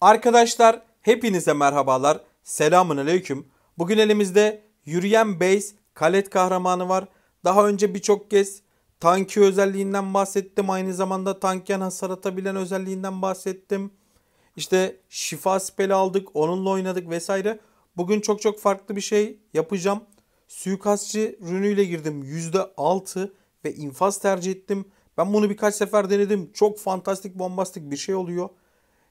Arkadaşlar hepinize merhabalar. Selamünaleyküm. Bugün elimizde yürüyen base Kalet kahramanı var. Daha önce birçok kez tanki özelliğinden bahsettim. Aynı zamanda tanken hasar atabilen özelliğinden bahsettim. İşte şifa speli aldık. Onunla oynadık vesaire. Bugün çok farklı bir şey yapacağım. Suikastçı rünüyle girdim. %6 ve infaz tercih ettim. Ben bunu birkaç sefer denedim. Çok fantastik, bombastik bir şey oluyor.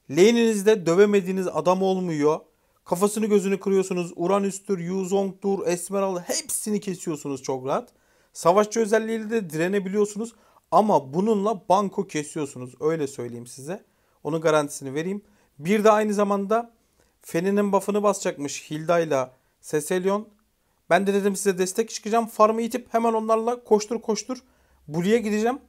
Lane'inizde dövemediğiniz adam olmuyor. Kafasını gözünü kırıyorsunuz. Uranüs'tür, Yu Zhong'tur, Esmeral hepsini kesiyorsunuz çok rahat. Savaşçı özelliğiyle de direnebiliyorsunuz. Ama bununla banko kesiyorsunuz. Öyle söyleyeyim size. Onun garantisini vereyim. Bir de aynı zamanda Feni'nin buff'ını basacakmış Hilda ile Cecilion. Ben de dedim size destek çıkacağım. Farmı itip hemen onlarla koştur. Bully'e gideceğim.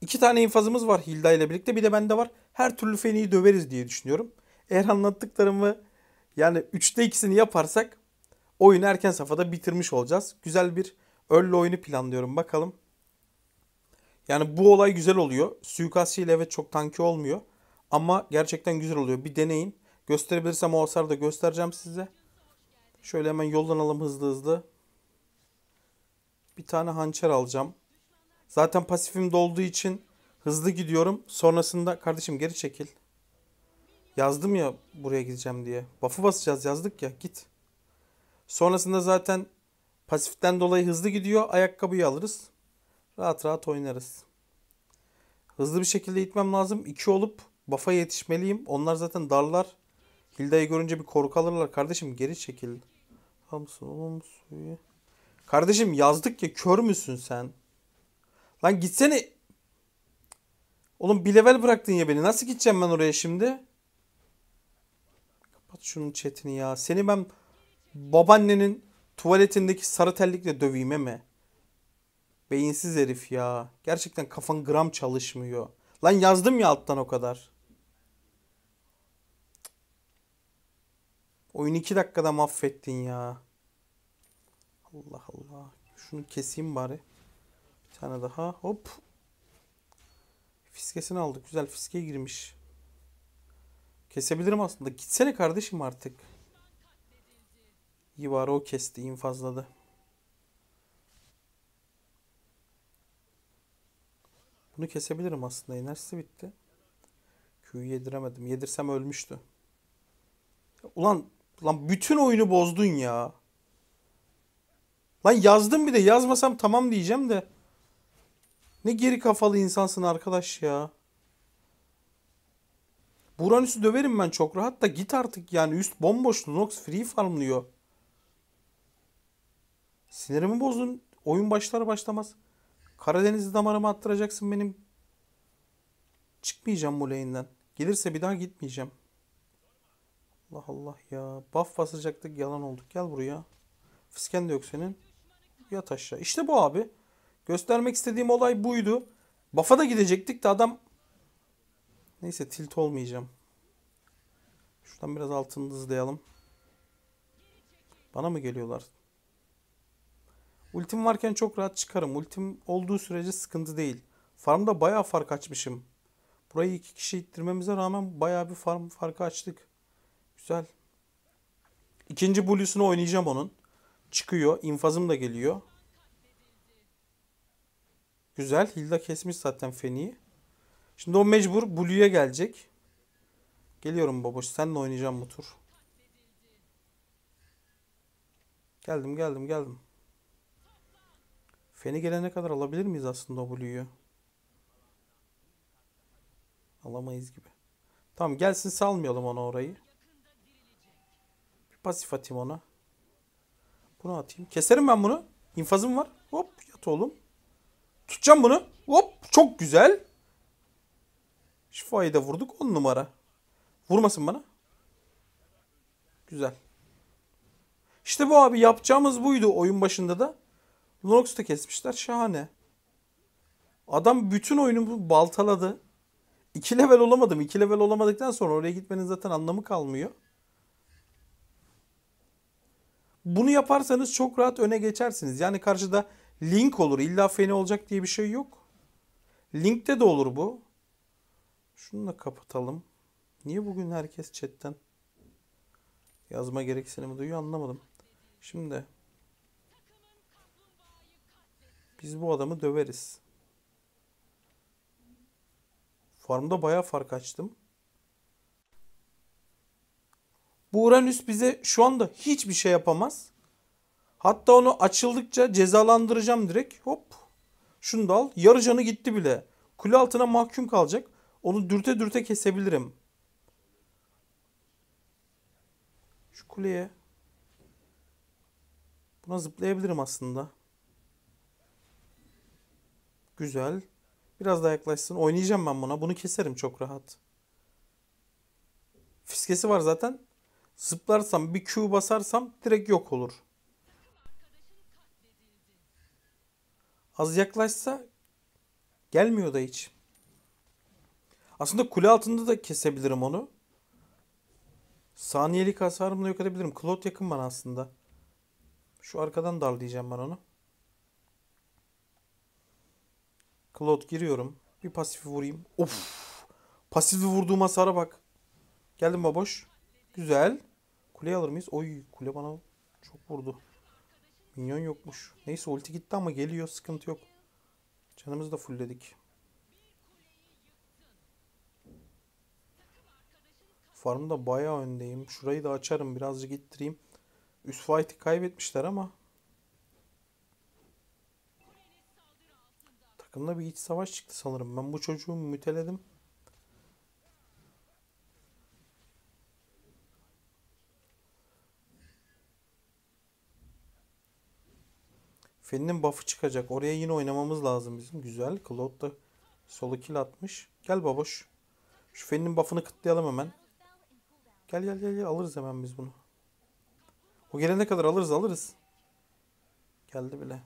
2 tane infazımız var Hilda ile birlikte. Bir de bende var. Her türlü Feni'yi döveriz diye düşünüyorum. Eğer anlattıklarımı yani 3'te 2'sini yaparsak oyunu erken safhada bitirmiş olacağız. Güzel bir öyle oyunu planlıyorum. Bakalım. Yani bu olay güzel oluyor. Suikastçı ile evet çok tanki olmuyor. Ama gerçekten güzel oluyor. Bir deneyin. Gösterebilirsem o hasarı da göstereceğim size. Şöyle hemen yollanalım hızlı. Bir tane hançer alacağım. Zaten pasifim dolduğu için hızlı gidiyorum. Sonrasında kardeşim geri çekil. Yazdım ya buraya gideceğim diye. Buff'ı basacağız yazdık ya git. Sonrasında zaten pasiften dolayı hızlı gidiyor. Ayakkabıyı alırız. Rahat oynarız. Hızlı bir şekilde gitmem lazım. 2 olup Bafa'ya yetişmeliyim. Onlar zaten darlar. Hilda'yı görünce bir korku alırlar. Kardeşim geri çekil. Kardeşim yazdık ya kör müsün sen? Lan gitsene. Oğlum bir level bıraktın ya beni. Nasıl gideceğim ben oraya şimdi? Kapat şunun chatini ya. Seni ben babaannenin tuvaletindeki sarı tellikle döveyim eme. Beyinsiz herif ya. Gerçekten kafan gram çalışmıyor. Lan yazdım ya alttan o kadar. Oyun 2 dakikada mahvettin ya. Allah Allah. Şunu keseyim bari. Bir tane daha. Hop. Fiskesini aldık. Güzel fiskeye girmiş. Kesebilirim aslında. Gitsene kardeşim artık. İyi bari o kesti. İnfazladı. Bunu kesebilirim aslında. Enerjisi bitti. Q'yu yediremedim. Yedirsem ölmüştü. Ulan bütün oyunu bozdun ya. Lan yazdım bir de. Yazmasam tamam diyeceğim de. Ne geri kafalı insansın arkadaş ya. Uranüs'ü döverim ben çok rahat da git artık yani. Üst bomboş. Nox free farmlıyor. Sinirimi bozdun. Oyun başlar başlamaz. Karadeniz'de damarımı attıracaksın benim. Çıkmayacağım bu lane'den. Gelirse bir daha gitmeyeceğim. Allah Allah ya. Buff basacaktık yalan olduk. Gel buraya. Fisken de yok senin. Yat aşağı. İşte bu abi. Göstermek istediğim olay buydu. Bafa da gidecektik de adam... Neyse tilt olmayacağım. Şuradan biraz altını hızlayalım. Bana mı geliyorlar? Ultim varken çok rahat çıkarım. Ultim olduğu sürece sıkıntı değil. Farmda bayağı fark açmışım. Burayı 2 kişi ittirmemize rağmen bayağı bir farm farkı açtık. Güzel. 2. Blue'sunu oynayacağım onun. Çıkıyor. İnfazım da geliyor. Güzel. Hilda kesmiş zaten Feni'yi. Şimdi o mecbur Blue'ya gelecek. Geliyorum baboş. Seninle oynayacağım bu tur. Geldim. Feni gelene kadar alabilir miyiz aslında o Blue'yu? Alamayız gibi. Tamam gelsin salmayalım ona orayı. Bir pasif atayım ona. Bunu atayım. Keserim ben bunu. İnfazım var. Hop yat oğlum. Tutacağım bunu. Hop çok güzel. Şifayı da vurduk 10 numara. Vurmasın bana. Güzel. İşte bu abi yapacağımız buydu oyun başında da. Lunox'u da kesmişler. Şahane. Adam bütün oyunu baltaladı. 2 level olamadım. 2 level olamadıktan sonra oraya gitmenin zaten anlamı kalmıyor. Bunu yaparsanız çok rahat öne geçersiniz. Yani karşıda Link olur. İlla Feni olacak diye bir şey yok. Link'te de olur bu. Şunu da kapatalım. Niye bugün herkes chatten yazma gereksinimi duyuyor anlamadım. Şimdi biz bu adamı döveriz. Farmda bayağı fark açtım. Bu Uranüs bize şu anda hiçbir şey yapamaz. Hatta onu açıldıkça cezalandıracağım direkt. Hop. Şunu da al. Yarı canı gitti bile. Kule altına mahkum kalacak. Onu dürte dürte kesebilirim. Şu kuleye. Buna zıplayabilirim aslında. Güzel. Biraz daha yaklaşsın. Oynayacağım ben buna. Bunu keserim çok rahat. Fiskesi var zaten. Zıplarsam, bir Q basarsam direkt yok olur. Az yaklaşsa gelmiyor da hiç. Aslında kule altında da kesebilirim onu. Saniyelik hasarımla yok edebilirim. Klot yakın bana aslında. Şu arkadan darlayacağım ben onu. Klot giriyorum. Bir pasifi vurayım. Of! Pasifi vurduğum hasara bak. Geldim baboş. Güzel. Kuleyi alır mıyız? Oy, kule bana çok vurdu. Minyon yokmuş. Neyse ulti gitti ama geliyor. Sıkıntı yok. Canımızı da fullledik. Farmda bayağı öndeyim. Şurayı da açarım. Birazcık ittireyim. Üst fight'i kaybetmişler ama. Takımda bir iç savaş çıktı sanırım. Ben bu çocuğu müteledim. Feni'nin buff'ı çıkacak. Oraya yine oynamamız lazım bizim. Güzel. Cloud da solu kill atmış. Gel baboş. Şu Feni'nin buff'ını kıtlayalım hemen. Gel gel gel. Alırız hemen biz bunu. O gelene kadar alırız alırız. Geldi bile.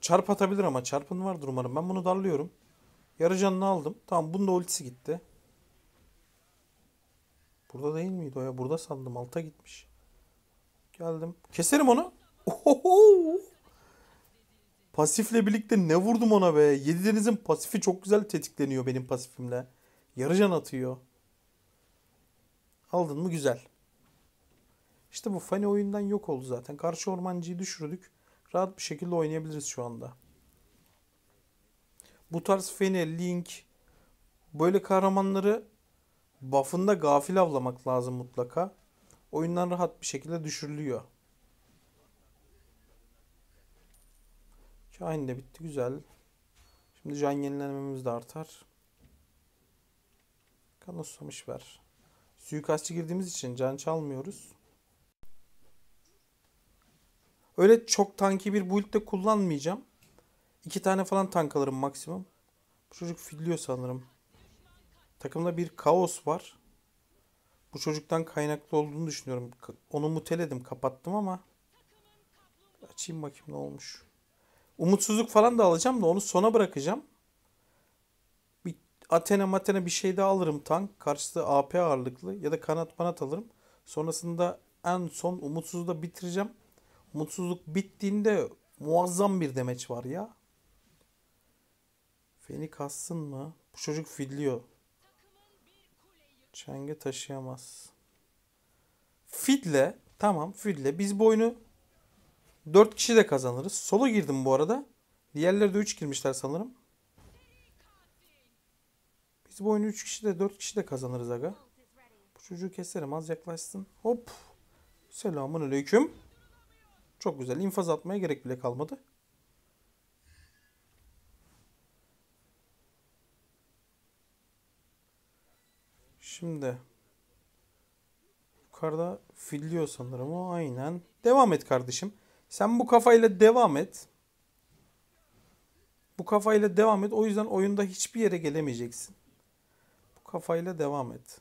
Çarp atabilir ama. Çarpın vardır umarım. Ben bunu darlıyorum. Yarı canını aldım. Tamam. Bunun da ultisi gitti. Burada değil miydi o ya? Burada sandım. Alta gitmiş. Geldim. Keserim onu. Ohoho. Pasifle birlikte ne vurdum ona be. Yedi Deniz'in pasifi çok güzel tetikleniyor benim pasifimle. Yarı can atıyor. Aldın mı güzel. İşte bu Fanny oyundan yok oldu zaten. Karşı ormancıyı düşürdük. Rahat bir şekilde oynayabiliriz şu anda. Bu tarz Fanny, Link böyle kahramanları buff'ında gafil avlamak lazım mutlaka. Oyundan rahat bir şekilde düşürülüyor. Kahin de bitti. Güzel. Şimdi can yenilenmemiz de artar. Kan uslamış ver. Suikastçı girdiğimiz için can çalmıyoruz. Öyle çok tanki bir build de kullanmayacağım. 2 tane falan tank alırım maksimum. Bu çocuk filliyor sanırım. Takımda bir kaos var. Bu çocuktan kaynaklı olduğunu düşünüyorum. Onu muteledim, kapattım ama açayım bakayım ne olmuş. Umutsuzluk falan da alacağım da onu sona bırakacağım. Bir Athena matena bir şey daha alırım tank. Karşısı AP ağırlıklı ya da kanat manat alırım. Sonrasında en son umutsuzluğu da bitireceğim. Umutsuzluk bittiğinde muazzam bir demeç var ya. Feni kassın mı? Bu çocuk filliyor. Çenge taşıyamaz. Fidle. Tamam Fidle. Biz bu oyunu 4 kişi de kazanırız. Solo girdim bu arada. Diğerleri de 3 girmişler sanırım. Biz bu oyunu 3 kişi de 4 kişi de kazanırız aga. Bu çocuğu keserim. Az yaklaşsın. Hop. Selamünaleyküm. Çok güzel. İnfaz atmaya gerek bile kalmadı. Şimdi yukarıda filliyor sanırım o. Aynen. Devam et kardeşim. Sen bu kafayla devam et. Bu kafayla devam et. O yüzden oyunda hiçbir yere gelemeyeceksin. Bu kafayla devam et.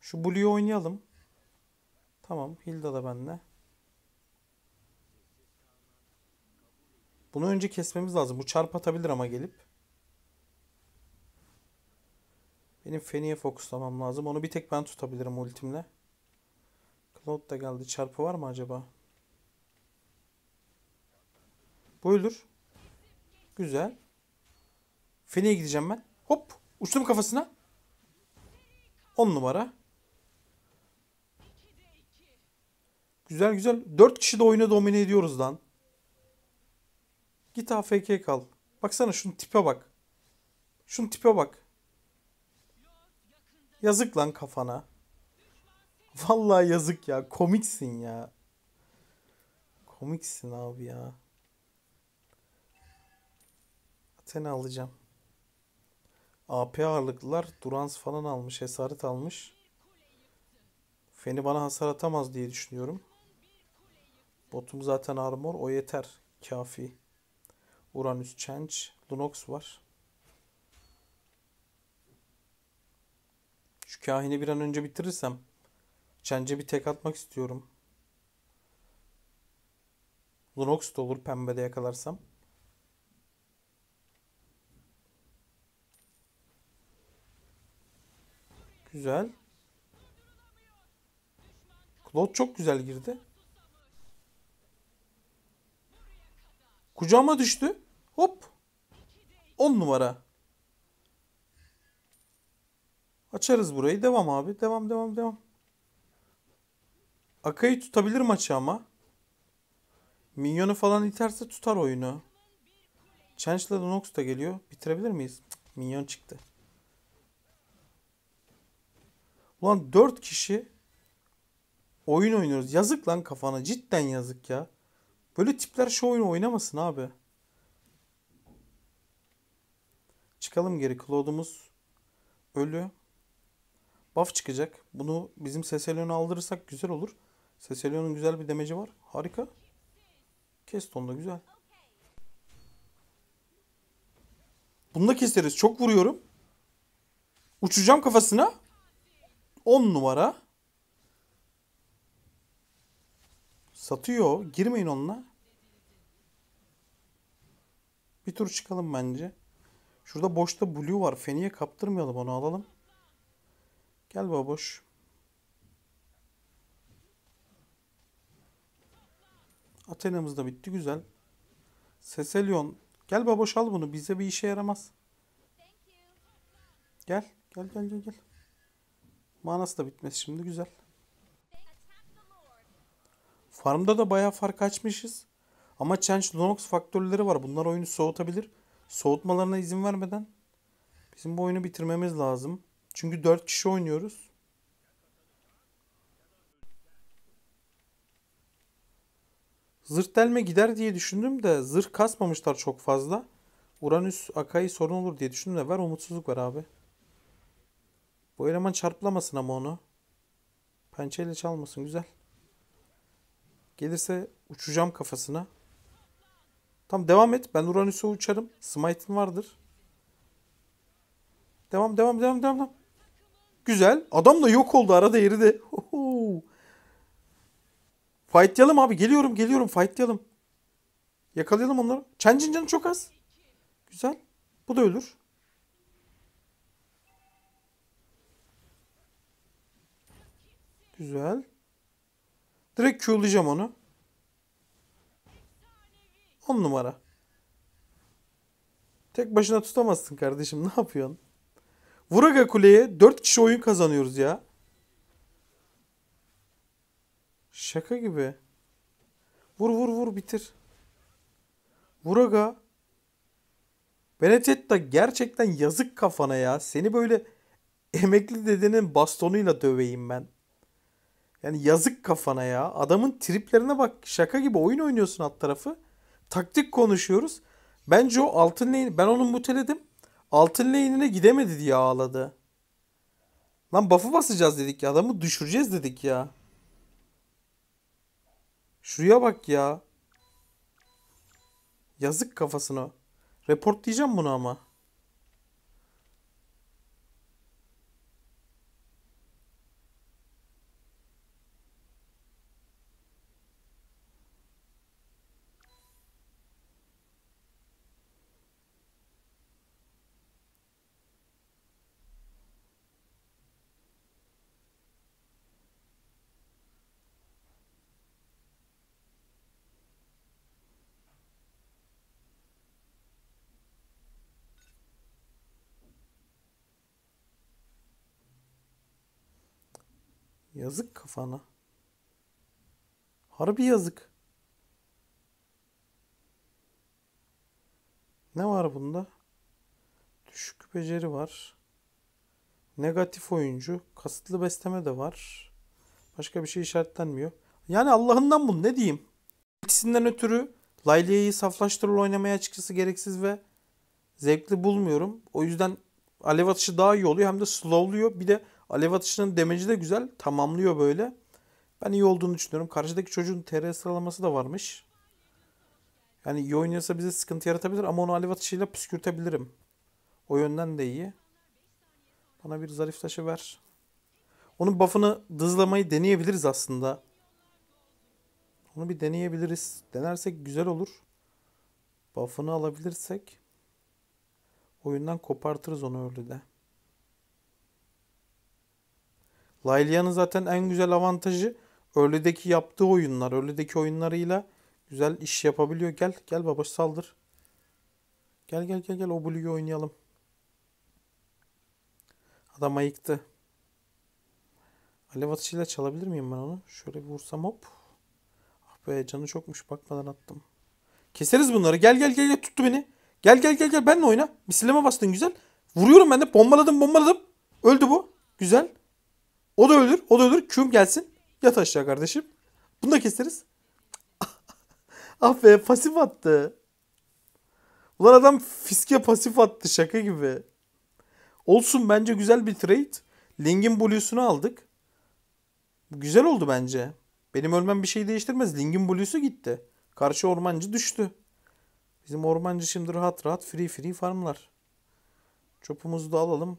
Şu Blue'yu oynayalım. Tamam. Hilda da benimle. Bunu önce kesmemiz lazım. Bu çarp atabilir ama gelip. Benim Feni'ye fokuslamam lazım. Onu bir tek ben tutabilirim ultimle. Cloud da geldi. Çarpı var mı acaba? Bu ölür. Güzel. Feni'ye gideceğim ben. Hop. Uçtum kafasına. 10 numara. Güzel güzel. 4 kişi de oyunu domine ediyoruz lan. Git AFK kal. Baksana şunun tipe bak. Şunun tipe bak. Yazık lan kafana. Vallahi yazık ya. Komiksin ya. Komiksin abi ya. Athena alacağım. AP ağırlıklılar. Durans falan almış. Esaret almış. Feni bana hasar atamaz diye düşünüyorum. Botum zaten armor. O yeter. Kafi. Uranüs Change. Lunox var. Şu kahini bir an önce bitirirsem Change'e bir tek atmak istiyorum. Lunox da olur pembede yakalarsam. Güzel. Claude çok güzel girdi. Kucağıma düştü. Hop. 10 numara. Açarız burayı. Devam abi. Devam devam devam. Akayı tutabilir maçı ama. Minyonu falan iterse tutar oyunu. Change'la Nox da geliyor. Bitirebilir miyiz? Cık, minyon çıktı. Ulan 4 kişi oyun oynuyoruz. Yazık lan kafana. Cidden yazık ya. Böyle tipler şu oyunu oynamasın abi. Çıkalım geri. Claude'umuz ölü. Buff çıkacak. Bunu bizim Cecilion'a aldırırsak güzel olur. Cecilion'un güzel bir demeci var. Harika. Keston da güzel. Bunu da keseriz. Çok vuruyorum. Uçacağım kafasına. 10 numara. Satıyor. Girmeyin onunla. Bir tur çıkalım bence. Şurada boşta Blue var. Feni'ye kaptırmayalım, onu alalım. Gel baboş. Athena'mız da bitti. Güzel. Cecilion. Gel baboş al bunu. Bize bir işe yaramaz. Gel. Gel gel gel gel. Manası da bitmez şimdi. Güzel. Farmda da bayağı fark açmışız. Ama Change Lunox faktörleri var. Bunlar oyunu soğutabilir. Soğutmalarına izin vermeden bizim bu oyunu bitirmemiz lazım. Çünkü 4 kişi oynuyoruz. Zırh delme gider diye düşündüm de zırh kasmamışlar çok fazla. Uranüs Akai sorun olur diye düşündüm de ver umutsuzluk var abi. Bu eleman çarplamasın ama onu. Pençeyle çalmasın, güzel. Gelirse uçacağım kafasına. Tamam devam et. Ben Uranüs'e uçarım. Smite'in vardır. Devam devam devam devam. Güzel. Adam da yok oldu. Arada yeri de. Fightlayalım abi. Geliyorum geliyorum. Fightlayalım. Yakalayalım onları. Change'in canı çok az. Güzel. Bu da ölür. Güzel. Direkt Q'layacağım onu. 10 numara. Tek başına tutamazsın kardeşim. Ne yapıyorsun? Vuraga kuleye 4 kişi oyun kazanıyoruz ya. Şaka gibi. Vur vur vur bitir. Vuraga. Benedetta gerçekten yazık kafana ya. Seni böyle emekli dedenin bastonuyla döveyim ben. Yani yazık kafana ya. Adamın triplerine bak. Şaka gibi oyun oynuyorsun alt tarafı. Taktik konuşuyoruz. Bence o altın lane... Ben onu muteledim. Altın lane'ine gidemedi diye ağladı. Lan buff'ı basacağız dedik ya. Adamı düşüreceğiz dedik ya. Şuraya bak ya. Yazık kafasına. Report diyeceğim bunu ama. Yazık kafana. Harbi yazık. Ne var bunda? Düşük beceri var. Negatif oyuncu. Kasıtlı besleme de var. Başka bir şey işaretlenmiyor. Yani Allah'ından bunu ne diyeyim? İkisinden ötürü Laylia'yı saflaştırılı oynamaya açıkçası gereksiz ve zevkli bulmuyorum. O yüzden alev atışı daha iyi oluyor. Hem de slowluyor. Bir de alev atışının damage'i de güzel. Tamamlıyor böyle. Ben iyi olduğunu düşünüyorum. Karşıdaki çocuğun TR sıralaması da varmış. Yani iyi oynuyorsa bize sıkıntı yaratabilir ama onu alev atışıyla püskürtebilirim. O yönden de iyi. Bana bir zarif taşı ver. Onun buff'ını dızlamayı deneyebiliriz aslında. Onu bir deneyebiliriz. Denersek güzel olur. Buff'ını alabilirsek oyundan kopartırız onu öyle de. Laylia'nın zaten en güzel avantajı early'deki yaptığı oyunlar. Early'deki oyunlarıyla güzel iş yapabiliyor. Gel. Gel baba saldır. Gel gel gel gel. Obulüge oynayalım. Adam ayıktı. Alev atışıyla çalabilir miyim ben onu? Şöyle bir vursam hop. Ah be canı çokmuş. Bakmadan attım. Keseriz bunları. Gel gel gel gel. Tuttu beni. Gel gel gel gel. Benle oyna. Misilleme bastın güzel. Vuruyorum ben de. Bombaladım bombaladım. Öldü bu. Güzel. O da ölür. O da ölür. Küm gelsin. Yat aşağı kardeşim. Bunu da keseriz. Ah be pasif attı. Ulan adam fiske pasif attı. Şaka gibi. Olsun bence güzel bir trade. Ling'in Blue'sunu aldık. Güzel oldu bence. Benim ölmem bir şey değiştirmez. Ling'in Blue'su gitti. Karşı ormancı düştü. Bizim ormancı şimdi rahat rahat free farmlar. Çopumuzu da alalım.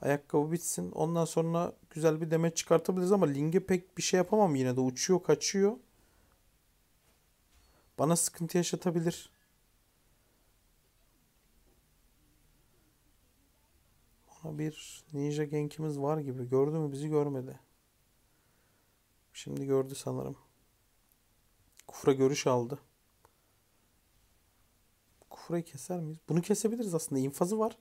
Ayakkabı bitsin. Ondan sonra güzel bir demet çıkartabiliriz ama Ling'e pek bir şey yapamam yine de. Uçuyor, kaçıyor. Bana sıkıntı yaşatabilir. Ona bir ninja genkimiz var gibi. Gördü mü? Bizi görmedi. Şimdi gördü sanırım. Khufra görüş aldı. Khufra'yı keser miyiz? Bunu kesebiliriz aslında. İnfazı var.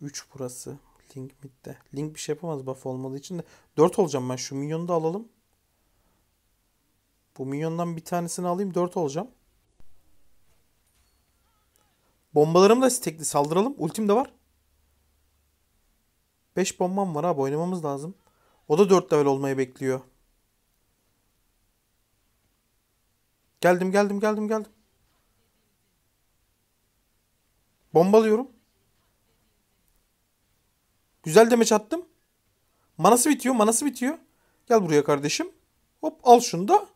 Üç burası. Link midde. Link bir şey yapamaz buff olmadığı için de. 4 olacağım ben. Şu minyonu da alalım. Bu minyondan bir tanesini alayım. 4 olacağım. Bombalarım da stekli. Saldıralım. Ultim de var. 5 bombam var abi. Oynamamız lazım. O da 4 level olmayı bekliyor. Geldim. Bombalıyorum. Güzel demeç attım. Manası bitiyor. Gel buraya kardeşim. Hop al şunu da.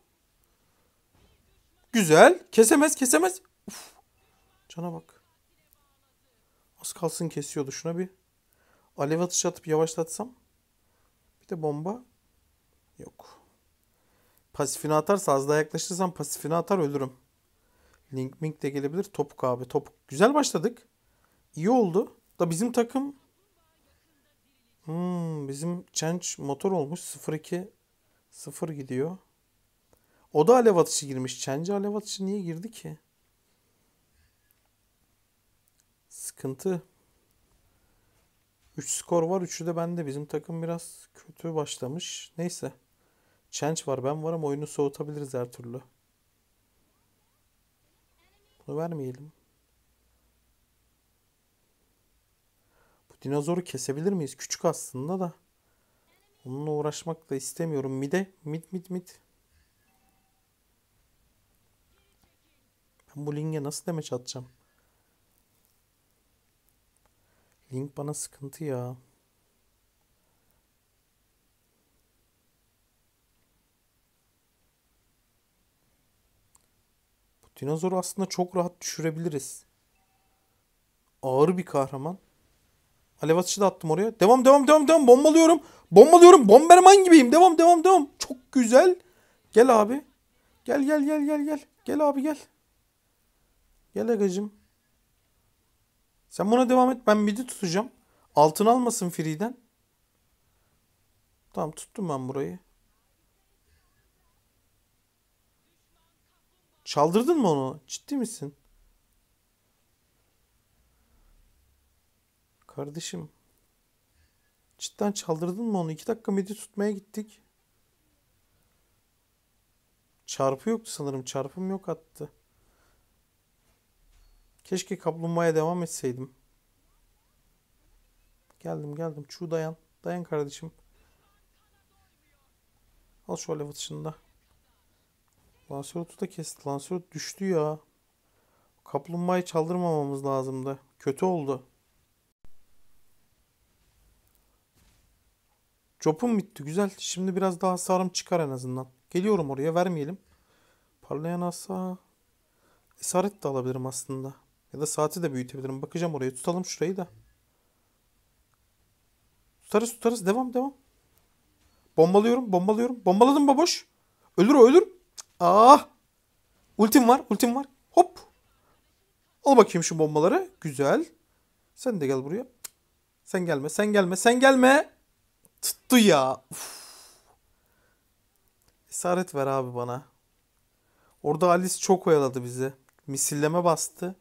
Güzel. Kesemez. Uf. Cana bak. Az kalsın kesiyordu. Şuna bir alev atışı atıp yavaşlatsam. Bir de bomba. Yok. Pasifini atarsa az daha yaklaşırsam pasifini atar ölürüm. Link de gelebilir. Topuk abi. Topuk. Güzel başladık. İyi oldu. Da bizim takım bizim change motor olmuş. 0-2-0 gidiyor. O da alev atışı girmiş. Change alev atışı niye girdi ki? Sıkıntı. 3 skor var. 3'ü de bende. Bizim takım biraz kötü başlamış. Neyse. Change var. Ben varım. Oyunu soğutabiliriz her türlü. Bunu vermeyelim. Dinozoru kesebilir miyiz? Küçük aslında da. Onunla uğraşmak da istemiyorum. Mid. Ben bu Link'e nasıl demeç atacağım? Link bana sıkıntı ya. Bu dinozoru aslında çok rahat düşürebiliriz. Ağır bir kahraman. Alev atışı da attım oraya. Devam. Bombalıyorum. Bomberman gibiyim. Devam. Çok güzel. Gel abi. Gel. Gel abi gel. Gel agacım. Sen buna devam et. Ben midi tutacağım. Altın almasın free'den. Tamam tuttum ben burayı. Çaldırdın mı onu? Ciddi misin? Kardeşim. Cidden çaldırdın mı onu? 2 dakika midi tutmaya gittik. Çarpı yoktu sanırım. Çarpım yok attı. Keşke kaplumbağaya devam etseydim. Geldim geldim. Chu dayan. Dayan kardeşim. Al şu alev atışında. Lancelot'u da kesti. Lancelot düştü ya. Kaplumbağayı çaldırmamamız lazımdı. Kötü oldu. Chop'um bitti. Güzel. Şimdi biraz daha hasarım çıkar en azından. Geliyorum oraya. Vermeyelim. Parlayan hasa. Esaret de alabilirim aslında. Ya da saati de büyütebilirim. Bakacağım oraya. Tutalım şurayı da. Tutarız tutarız. Devam devam. Bombalıyorum. Bombalıyorum. Bombaladım baboş. Ölür o ölür. Ah. Ultim var. Ultim var. Hop. Al bakayım şu bombaları. Güzel. Sen de gel buraya. Sen gelme. Sen gelme. Sen gelme. Tuttu ya. Uf. Esaret ver abi bana. Orada Alice çok oyaladı bizi. Misilleme bastı.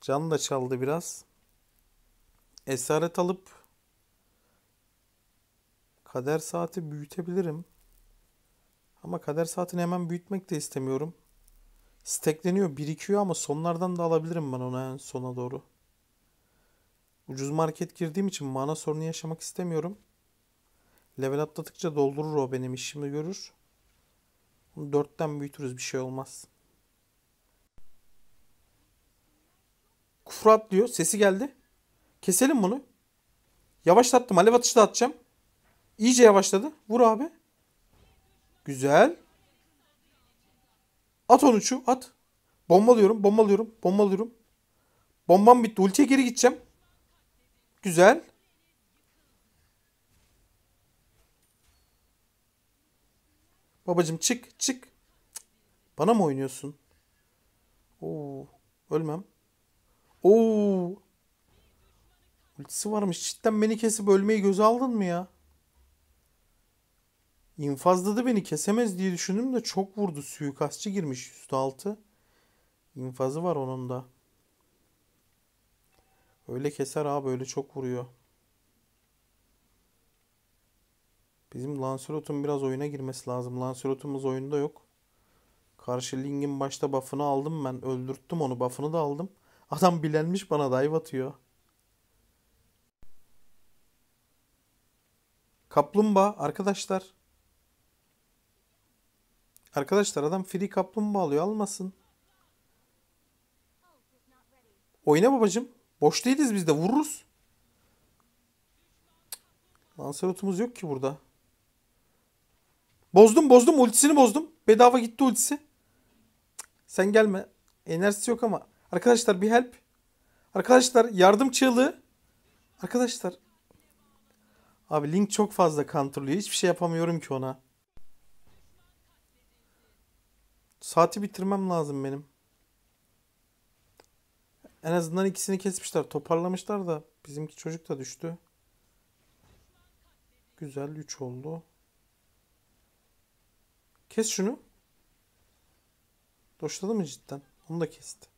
Can da çaldı biraz. Esaret alıp kader saati büyütebilirim. Ama kader saatini hemen büyütmek de istemiyorum. Stekleniyor, birikiyor ama sonlardan da alabilirim ben ona en sona doğru. Ucuz market girdiğim için mana sorunu yaşamak istemiyorum. Level atladıkça doldurur o benim işimi görür. 4'ten büyütürüz bir şey olmaz. Khufra atlıyor. Sesi geldi. Keselim bunu. Yavaşlattım. Alev atışı da atacağım. İyice yavaşladı. Vur abi. Güzel. At onu Chu. At. Bombalıyorum. Bombalıyorum. Bombalıyorum. Bombam bitti. Ultiye geri gideceğim. Güzel. Babacım çık çık. Bana mı oynuyorsun? Oo, ölmem. Oo. Ultisi varmış. Cidden beni kesip ölmeyi göze aldın mı ya? İnfazladı beni. Kesemez diye düşündüm de çok vurdu. Suikastçı girmiş %6. İnfazı var onun da. Öyle keser abi. Öyle çok vuruyor. Bizim Lancelot'un biraz oyuna girmesi lazım. Lancelot'umuz oyunda yok. Karşı Ling'in başta buff'ını aldım ben. Öldürttüm onu. Buff'ını da aldım. Adam bilenmiş bana dive atıyor. Kaplumbağa arkadaşlar. Arkadaşlar adam free kaplumbağa alıyor. Almasın. Oyna babacım. Boş değiliz biz de. Vururuz. Lancelot'umuz yok ki burada. Bozdum bozdum ultisini bozdum. Bedava gitti ultisi. Sen gelme. Enerjisi yok ama. Arkadaşlar bir help. Arkadaşlar yardım çığlığı. Arkadaşlar. Abi Link çok fazla counterlıyor. Hiçbir şey yapamıyorum ki ona. Saati bitirmem lazım benim. En azından ikisini kesmişler. Toparlamışlar da. Bizimki çocuk da düştü. Güzel 3 oldu. Kes şunu. Doşladı mı cidden? Onu da kesti.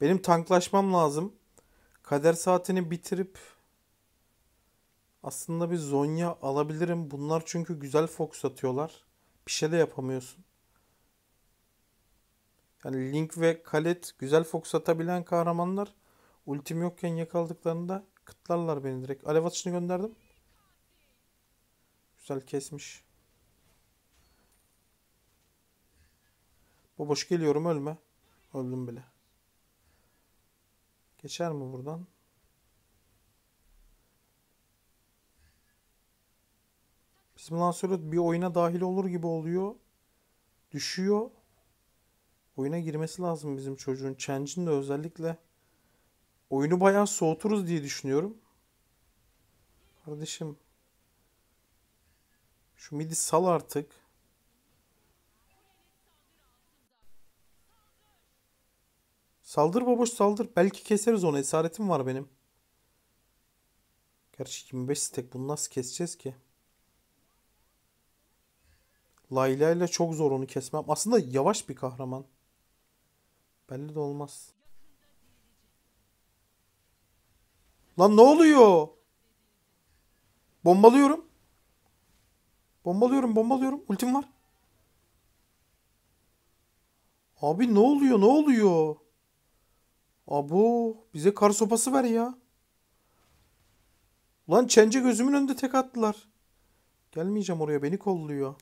Benim tanklaşmam lazım. Kader saatini bitirip aslında bir Zonya alabilirim. Bunlar çünkü güzel Fox atıyorlar. Bir şey de yapamıyorsun. Yani Link ve Kalet güzel Fox atabilen kahramanlar. Ultim yokken yakaladıklarında kıtlarlar beni direkt. Alev atışını gönderdim. Güzel kesmiş. Boş geliyorum ölme. Öldüm bile. Geçer mi buradan? Bizim Lancelot bir oyuna dahil olur gibi oluyor. Düşüyor. Oyuna girmesi lazım bizim çocuğun. Chen'in de özellikle. Oyunu bayağı soğuturuz diye düşünüyorum. Kardeşim. Şu midi sal artık. Saldır baboş saldır. Belki keseriz onu. Esaretim var benim. Gerçi 25 stack. Bunu nasıl keseceğiz ki? Layla ile çok zor onu kesmem. Aslında yavaş bir kahraman. Belli de olmaz. Lan ne oluyor? Bombalıyorum. Bombalıyorum. Ultim var. Abi ne oluyor? Abo. Bize kar sopası ver ya. Lan çence gözümün önünde tek attılar. Gelmeyeceğim oraya. Beni kolluyor.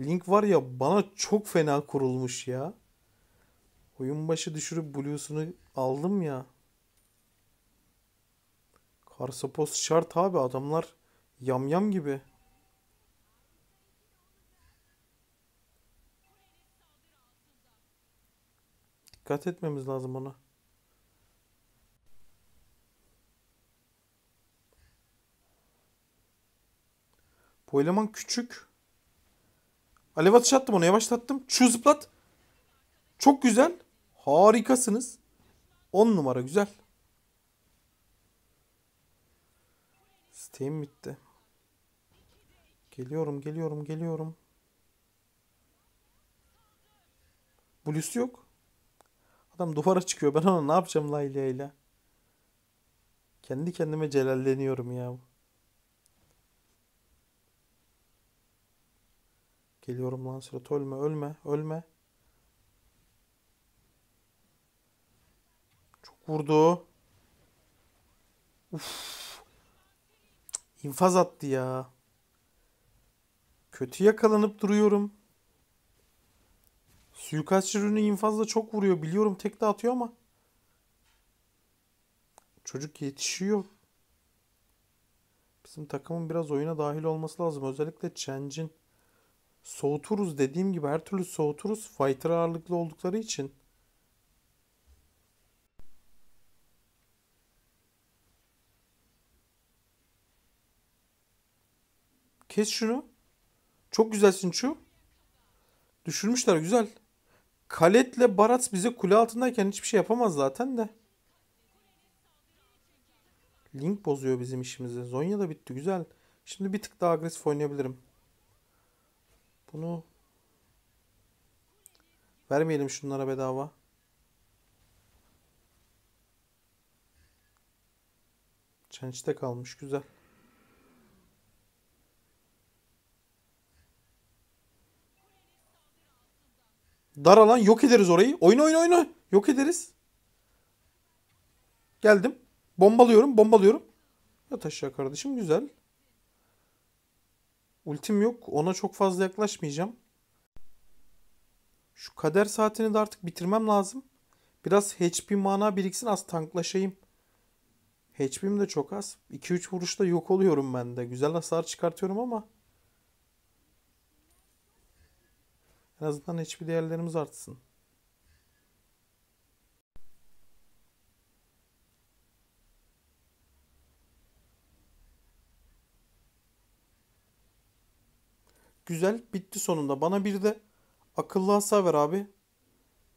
Link var ya, bana çok fena kurulmuş ya. Oyun başı düşürüp Blue'sunu aldım ya. Karsapos şart abi, adamlar yamyam gibi. Dikkat etmemiz lazım ona. Bu eleman küçük. Alev atışı attım ona, yavaşlattım. Şu zıplat. Çok güzel. Harikasınız. 10 numara güzel. Steam bitti. Geliyorum. Bulüs yok. Adam duvara çıkıyor. Ben ona ne yapacağım Layla'yla? Kendi kendime celalleniyorum ya. Geliyorum lan Sırat, ölme. Çok vurdu. Uff. İnfaz attı ya. Kötü yakalanıp duruyorum. Suikastçı ürünü infazla çok vuruyor. Biliyorum, tek de atıyor ama. Çocuk yetişiyor. Bizim takımın biraz oyuna dahil olması lazım. Özellikle Chen'in. Soğuturuz, dediğim gibi her türlü soğuturuz. Fighter ağırlıklı oldukları için. Kes şunu. Çok güzelsin Chu. Düşürmüşler, güzel. Kalet'le Barats bize kule altındayken hiçbir şey yapamaz zaten de. Link bozuyor bizim işimizi. Zonya da bitti, güzel. Şimdi bir tık daha agresif oynayabilirim. Bunu vermeyelim şunlara bedava. Çençte kalmış, güzel. Dar alan, yok ederiz orayı. Oyna. Yok ederiz. Geldim. Bombalıyorum. Yat aşağı kardeşim, güzel. Ultim yok. Ona çok fazla yaklaşmayacağım. Şu kader saatini de artık bitirmem lazım. Biraz HP mana biriksin, az tanklaşayım. HP'm de çok az. 2-3 vuruşta yok oluyorum ben de. Güzel hasar çıkartıyorum ama. En azından HP değerlerimiz artsın. Güzel. Bitti sonunda. Bana bir de akıllı hasa ver abi.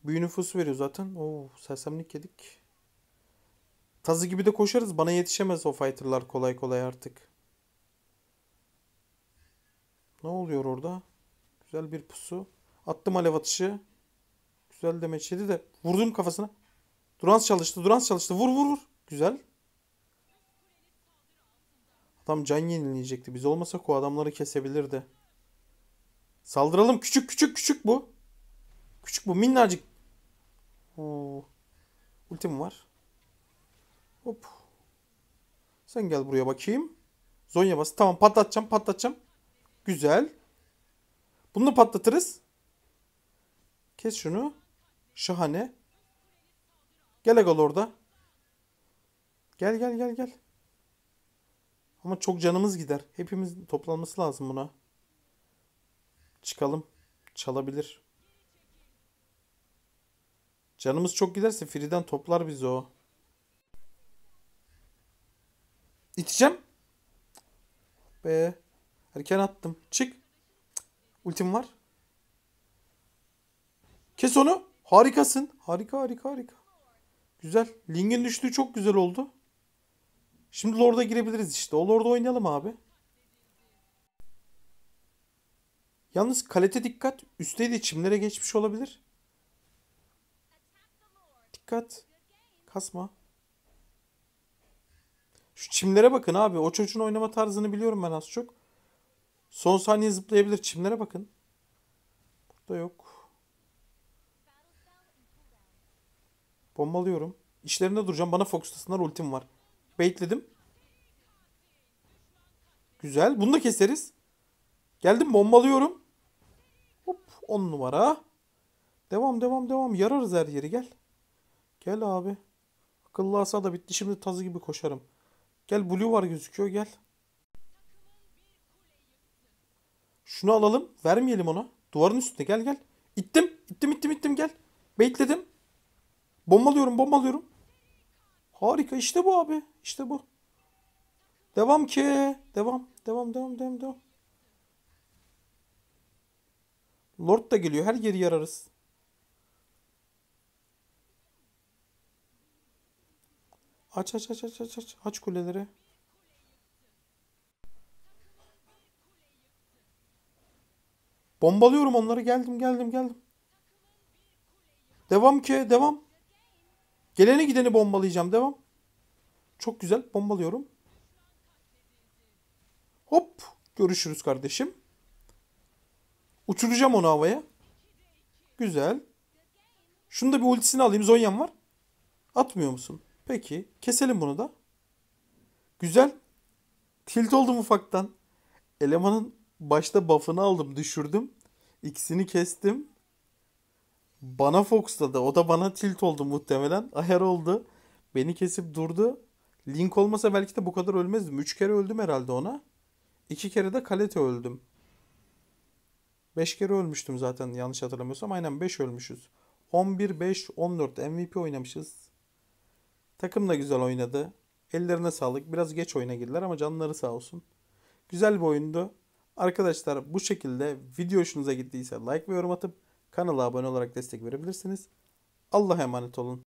Büyü nüfusu veriyor zaten. Oo, sersemlik yedik. Tazı gibi de koşarız. Bana yetişemez o fighterlar kolay kolay artık. Ne oluyor orada? Güzel bir pusu. Attım alev atışı. Güzel demeç yedi de. Vurdum kafasına. Durans çalıştı. Vur. Güzel. Adam can yenileyecekti. Biz olmasak o adamları kesebilirdi. Saldıralım. Küçük bu. Minnacık. Oo. Ultim var. Hop. Sen gel buraya bakayım. Zonya bas. Tamam, patlatacağım. Güzel. Bunu da patlatırız. Kes şunu. Şahane. Gel Egal orada. Gel. Ama çok canımız gider. Hepimizin toplanması lazım buna. Çıkalım. Çalabilir. Canımız çok giderse Free'den toplar bizi o. İteceğim. Be. Erken attım. Çık. Ultim var. Kes onu. Harikasın. Harika. Güzel. Ling'in düştüğü çok güzel oldu. Şimdi Lord'a girebiliriz işte. O Lord'a oynayalım abi. Yalnız kalete dikkat. Üstteydi, çimlere geçmiş olabilir. Dikkat. Kasma. Şu çimlere bakın abi. O çocuğun oynama tarzını biliyorum ben az çok. Son saniye zıplayabilir. Çimlere bakın. Burada yok. Bombalıyorum. İşlerinde duracağım. Bana fokuslasınlar. Ultim var. Baitledim. Güzel. Bunu da keseriz. Geldim. Bombalıyorum. Hop. 10 numara. Devam devam devam. Yararız her yeri. Gel. Gel abi. Akıllı asa da bitti. Şimdi tazı gibi koşarım. Gel. Blue var gözüküyor. Gel. Şunu alalım. Vermeyelim ona. Duvarın üstüne. Gel gel. İttim. İttim. Gel. Baitledim. Bombalıyorum. Harika. İşte bu abi. İşte bu. Devam ki. Devam. Lord da geliyor. Her yeri yararız. Aç. Aç kuleleri. Bombalıyorum onları. Geldim. Devam. Gelene gideni bombalayacağım. Devam. Çok güzel. Bombalıyorum. Hop. Görüşürüz kardeşim. Uçuracağım onu havaya. Güzel. Şunu da bir ultisini alayım. Zonya'm var. Atmıyor musun? Peki. Keselim bunu da. Güzel. Tilt oldum ufaktan. Elemanın başta buff'ını aldım. Düşürdüm. İkisini kestim. Bana fokusladı. O da bana tilt oldu muhtemelen. Ayar oldu. Beni kesip durdu. Link olmasa belki de bu kadar ölmezdim. 3 kere öldüm herhalde ona. 2 kere de Kalet'e öldüm. 5 kere ölmüştüm zaten yanlış hatırlamıyorsam. Aynen 5 ölmüşüz. 11-5-14 MVP oynamışız. Takım da güzel oynadı. Ellerine sağlık. Biraz geç oyuna girdiler ama canları sağ olsun. Güzel bir oyundu. Arkadaşlar bu şekilde video hoşunuza gittiyse like ve yorum atıp kanala abone olarak destek verebilirsiniz. Allah'a emanet olun.